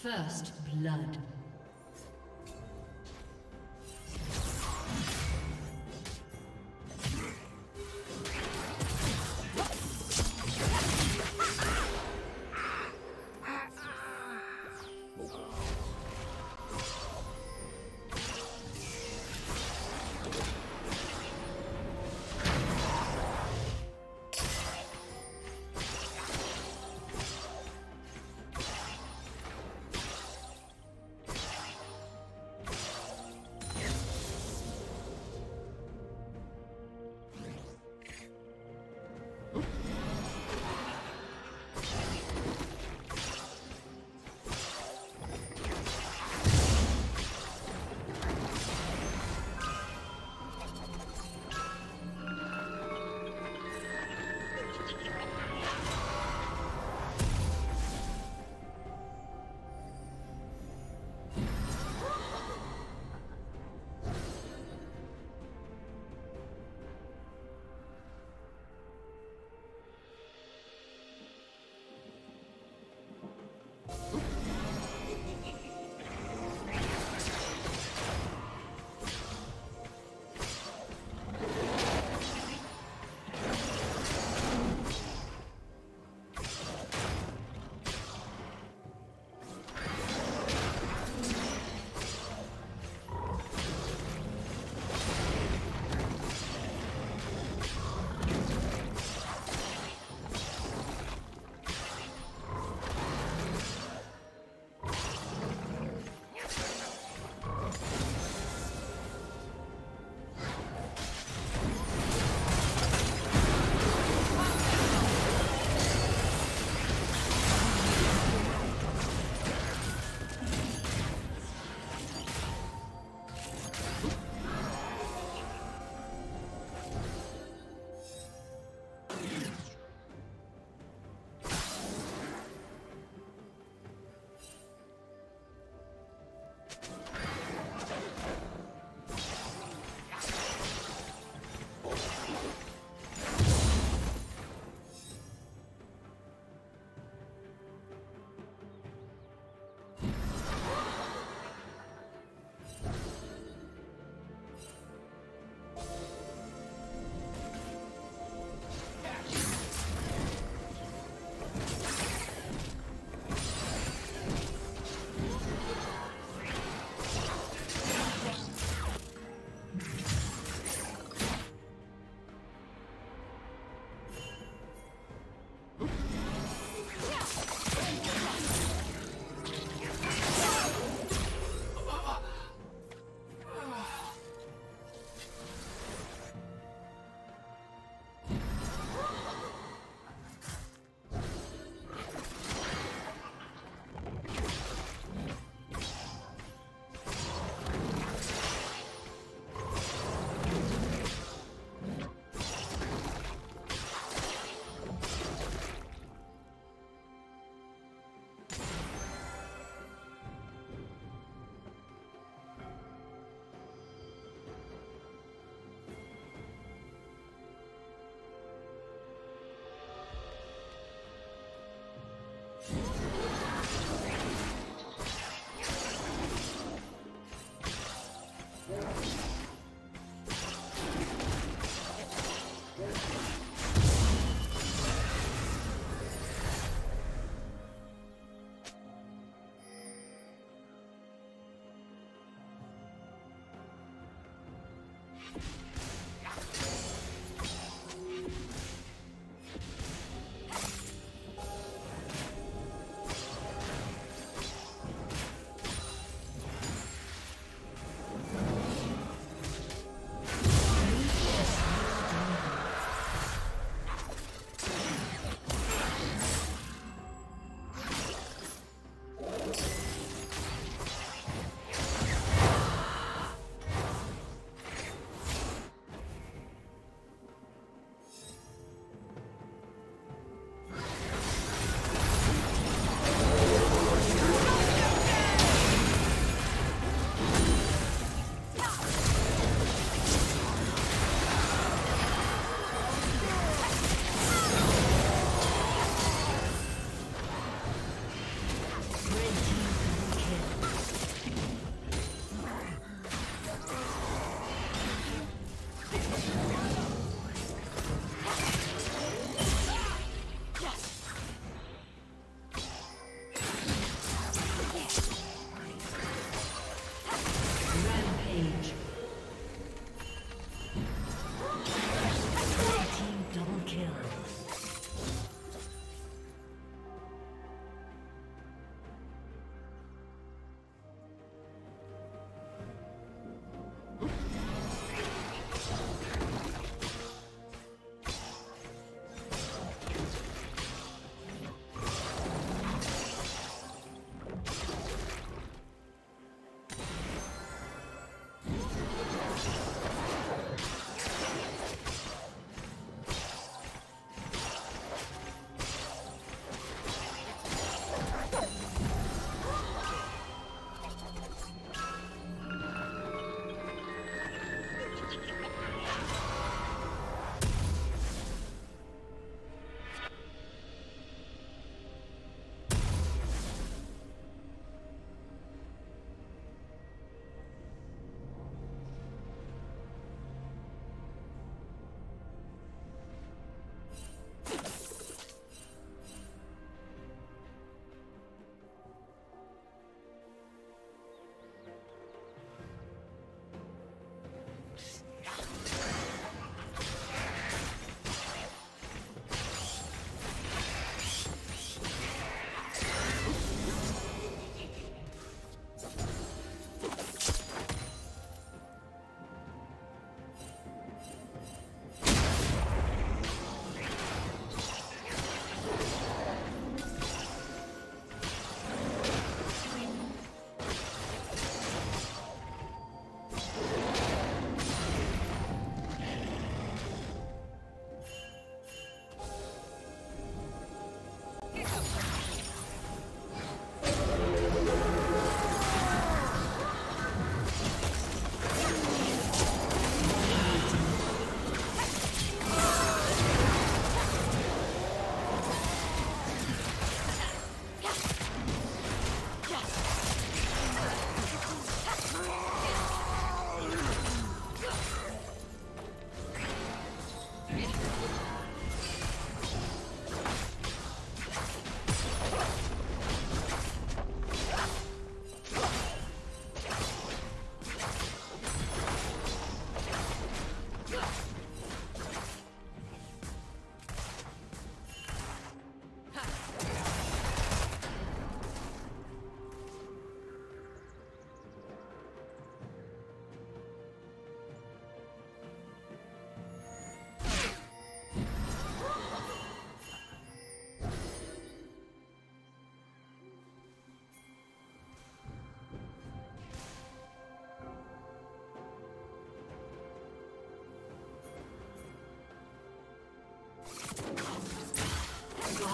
First blood.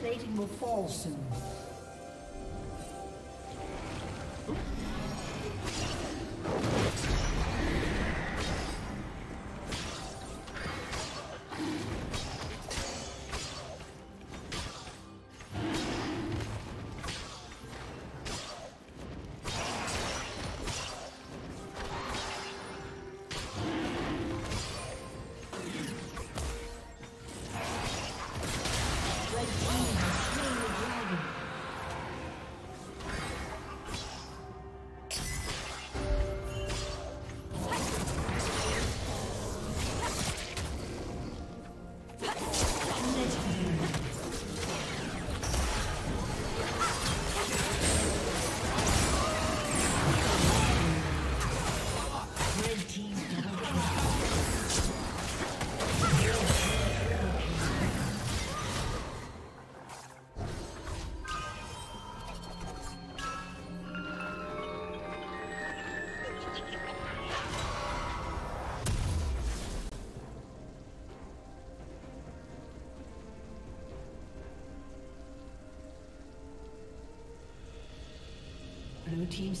plating will fall soon. Blue team's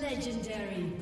Legendary.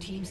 Team's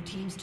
Blue team's